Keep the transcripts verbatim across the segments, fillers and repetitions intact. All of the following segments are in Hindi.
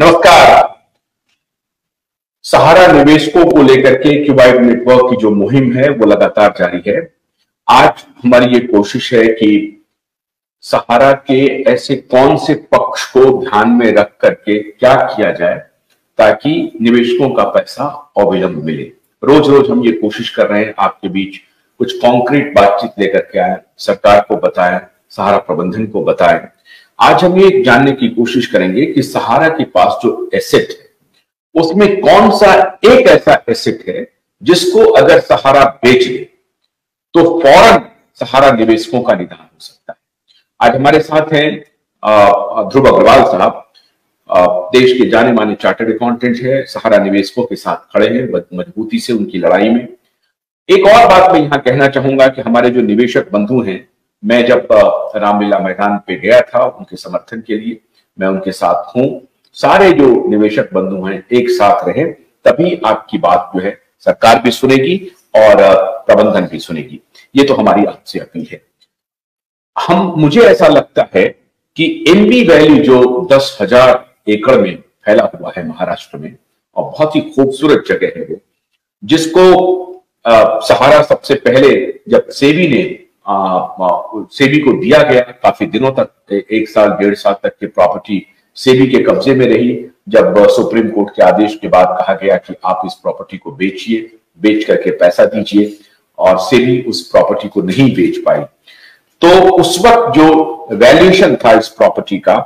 नमस्कार। सहारा निवेशकों को लेकर के क्यूवाइव नेटवर्क की जो मुहिम है वो लगातार जारी है। आज हमारी ये कोशिश है कि सहारा के ऐसे कौन से पक्ष को ध्यान में रख करके क्या किया जाए ताकि निवेशकों का पैसा अविलंब मिले। रोज रोज हम ये कोशिश कर रहे हैं, आपके बीच कुछ कॉन्क्रीट बातचीत लेकर के आए, सरकार को बताएं, सहारा प्रबंधन को बताएं। आज हम ये जानने की कोशिश करेंगे कि सहारा के पास जो एसेट है उसमें कौन सा एक ऐसा एसेट है जिसको अगर सहारा बेच दे तो फौरन सहारा निवेशकों का निदान हो सकता है। आज हमारे साथ हैं ध्रुव अग्रवाल साहब, देश के जाने माने चार्टर्ड अकाउंटेंट है, सहारा निवेशकों के साथ खड़े हैं मजबूती से उनकी लड़ाई में। एक और बात मैं यहां कहना चाहूंगा कि हमारे जो निवेशक बंधु हैं, मैं जब रामलीला मैदान पे गया था उनके समर्थन के लिए, मैं उनके साथ हूं। सारे जो निवेशक बंधु हैं एक साथ रहे तभी आपकी बात जो है सरकार भी सुनेगी और प्रबंधन भी सुनेगी। ये तो हमारी आपसे अपील है। हम मुझे ऐसा लगता है कि एमबी वैली जो दस हजार एकड़ में फैला हुआ है महाराष्ट्र में, और बहुत ही खूबसूरत जगह है वो, जिसको आ, सहारा सबसे पहले जब सेबी ने सेबी को दिया गया, काफी दिनों तक एक साल डेढ़ साल तक की प्रॉपर्टी सेबी के कब्जे में रही। जब सुप्रीम कोर्ट के आदेश के बाद कहा गया कि आप इस प्रॉपर्टी को बेचिए, बेच करके पैसा दीजिए, और सेबी उस प्रॉपर्टी को नहीं बेच पाई, तो उस वक्त जो वैल्यूएशन था इस प्रॉपर्टी का,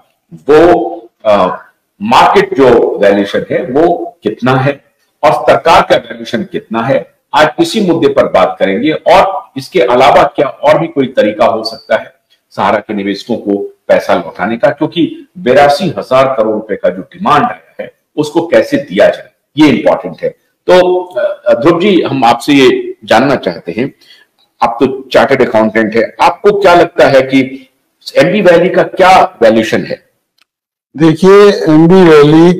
वो आ, मार्केट जो वैल्यूएशन है वो कितना है और सरकार का वैल्यूएशन कितना है, आज इसी मुद्दे पर बात करेंगे। और इसके अलावा क्या और भी कोई तरीका हो सकता है सहारा के निवेशकों को पैसा लौटाने का, क्योंकि बेरासी हजार करोड़ रुपए का जो डिमांड आया है उसको कैसे दिया जाए, ये इंपॉर्टेंट है। तो ध्रुव जी, हम आपसे ये जानना चाहते हैं, आप तो चार्टर्ड अकाउंटेंट है, आपको क्या लगता है कि एमबी वैली का क्या वैल्यूएशन है? देखिए, एमबी वैली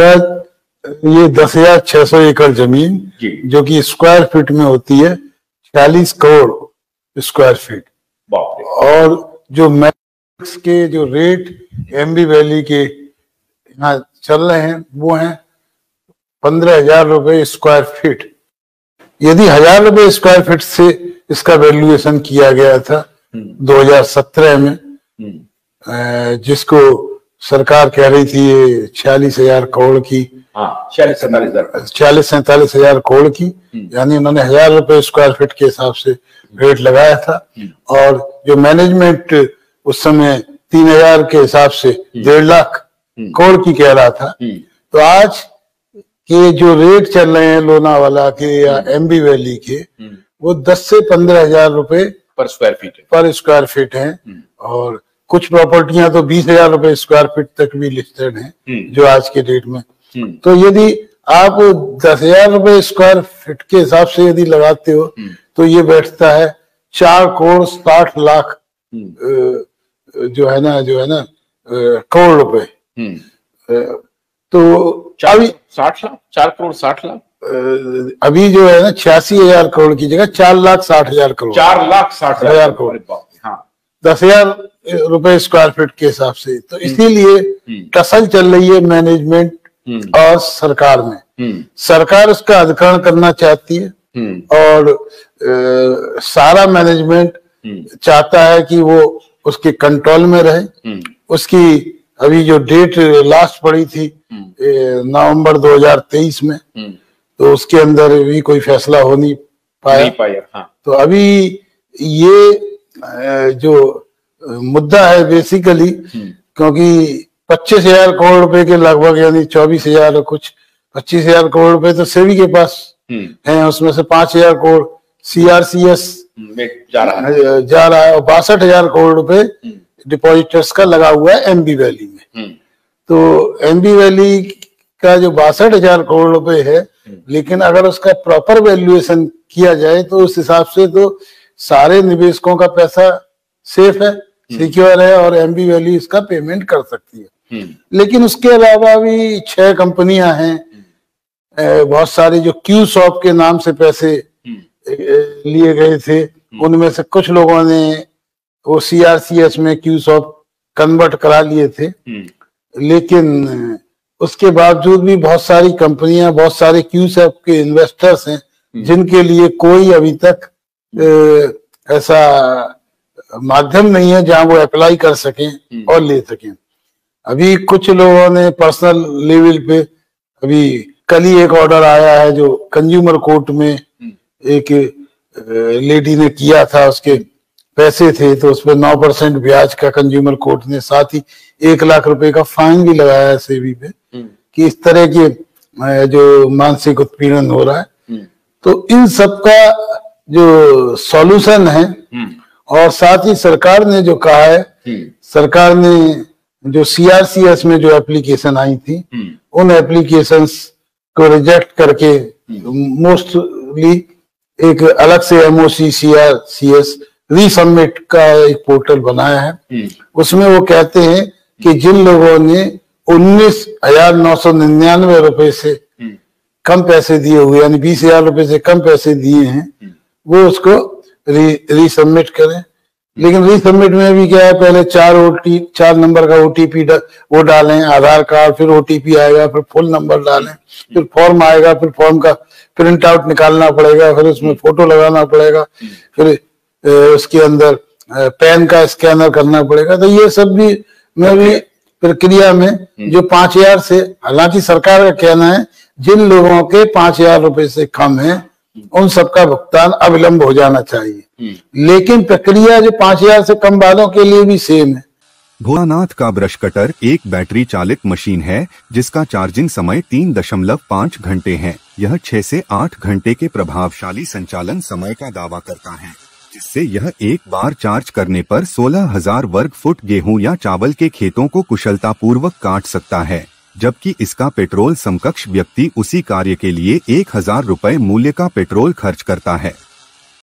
का ये दस हजार छह सौ एकड़ जमीन जो कि स्क्वायर फीट में होती है चालीस करोड़ स्क्वायर फीट, और जो मैक्स के जो रेट एमबी वैली के यहाँ चल रहे हैं वो हैं पंद्रह हजार रुपये स्क्वायर फीट। यदि हजार रुपये स्क्वायर फीट से इसका वैल्यूएशन किया गया था दो हजार सत्रह में, जिसको सरकार कह रही थी ये छियालीस हजार करोड़ की, छियालीस सैतालीस हजार करोड़ की, यानी उन्होंने हजार रुपए स्क्वायर फीट के हिसाब से रेट लगाया था, और जो मैनेजमेंट उस समय तीन हजार के हिसाब से डेढ़ लाख करोड़ की कह रहा था। तो आज के जो रेट चल रहे हैं लोनावाला के या एमबी वैली के, वो दस से पंद्रह हजार रुपए पर स्क्वायर फीट पर स्क्वायर फीट है, और कुछ प्रॉपर्टियां तो बीस हजार रुपए स्क्वायर फीट तक भी लिस्टेड हैं जो आज के डेट में। तो यदि आप दस हजार रुपए स्क्वायर फीट के हिसाब से यदि लगाते हो तो ये बैठता है चार करोड़ साठ लाख जो है ना जो है ना करोड़ रुपए। तो चार साठ लाख चार करोड़ साठ लाख अभी जो है ना छियासी हजार करोड़ की जगह चार लाख साठ हजार करोड़ चार लाख साठ हजार करोड़ दस हजार रुपए स्क्वायर फीट के हिसाब से। तो इसीलिए टसल चल रही है मैनेजमेंट और सरकार में। सरकार उसका अधिग्रहण करना चाहती है और ए, सारा मैनेजमेंट चाहता है कि वो उसके कंट्रोल में रहे। उसकी अभी जो डेट लास्ट पड़ी थी नवंबर दो हजार तेईस में, तो उसके अंदर भी कोई फैसला हो नहीं पाया, नहीं पाया हाँ। तो अभी ये जो मुद्दा है बेसिकली, क्योंकि पच्चीस हजार करोड़ रुपए के लगभग, यानी चौबीस हजार और कुछ पच्चीस हजार करोड़ रुपए तो सेबी के पास हैं, उसमें से पांच हजार करोड़ सीआरसीएस जा रहा है जा रहा है और बासठ हजार करोड़ रुपए डिपॉजिटर्स का लगा हुआ है एमबी वैली में। तो एमबी वैली का जो बासठ हजार करोड़ रुपए है, लेकिन अगर उसका प्रॉपर वैल्यूएशन किया जाए तो उस हिसाब से तो सारे निवेशकों का पैसा सेफ है, सिक्योर है, और एमबी वैली इसका पेमेंट कर सकती है। लेकिन उसके अलावा भी छह कंपनियां हैं बहुत सारी जो क्यू शॉप के नाम से पैसे लिए गए थे, उनमें से कुछ लोगों ने वो सीआरसीएस में क्यू शॉप कन्वर्ट करा लिए थे, लेकिन उसके बावजूद भी बहुत सारी कंपनियां, बहुत सारे क्यूसेफ के इन्वेस्टर्स हैं जिनके लिए कोई अभी तक ए, ऐसा माध्यम नहीं है जहां वो अप्लाई कर सकें और ले सकें। अभी कुछ लोगों ने पर्सनल लेवल पे, अभी कल ही एक ऑर्डर आया है जो कंज्यूमर कोर्ट में एक लेडी ने किया था, उसके पैसे थे तो उसमें नौ परसेंट ब्याज का कंज्यूमर कोर्ट ने साथ ही एक लाख रुपए का फाइन भी लगाया है सेबी पे कि इस तरह के जो मानसिक उत्पीड़न हो रहा है। तो इन सब का जो सॉल्यूशन है, और साथ ही सरकार ने जो कहा है, सरकार ने जो सीआरसीएस में जो एप्लीकेशन आई थी उन एप्लीकेशंस को रिजेक्ट करके मोस्टली एक अलग से एमओसीसीआरसीएस रीसबमिट का एक पोर्टल बनाया है। उसमें वो कहते हैं कि जिन लोगों ने उन्नीस हजार नौ सौ निन्यानवे रुपए से कम पैसे दिए हुए, यानी बीस हजार रुपए से कम पैसे दिए हैं, वो उसको रीसबमिट करें। लेकिन रीसबमिट में भी क्या है, पहले चार ओटी चार नंबर का ओटीपी डा, वो डालें आधार कार्ड, फिर ओटीपी आएगा, फिर फुल नंबर डालें, फिर फॉर्म आएगा, फिर फॉर्म का प्रिंट आउट निकालना पड़ेगा, फिर उसमें फोटो लगाना पड़ेगा, फिर ए, उसके अंदर पैन का स्कैनर करना पड़ेगा। तो ये सब भी में भी प्रक्रिया में जो पांच हजार से, हालांकि सरकार का कहना है जिन लोगों के पांच हजार रुपए से कम है उन सबका भुगतान अविलंब हो जाना चाहिए, लेकिन प्रक्रिया जो पांच हजार से कम वालों के लिए भी सेम है। भोलानाथ का ब्रश कटर एक बैटरी चालित मशीन है जिसका चार्जिंग समय तीन दशमलव पाँच घंटे है। यह छह से आठ घंटे के प्रभावशाली संचालन समय का दावा करता है, जिससे यह एक बार चार्ज करने पर सोलह हजार वर्ग फुट गेहूं या चावल के खेतों को कुशलतापूर्वक काट सकता है, जबकि इसका पेट्रोल समकक्ष व्यक्ति उसी कार्य के लिए एक हजार रूपए मूल्य का पेट्रोल खर्च करता है।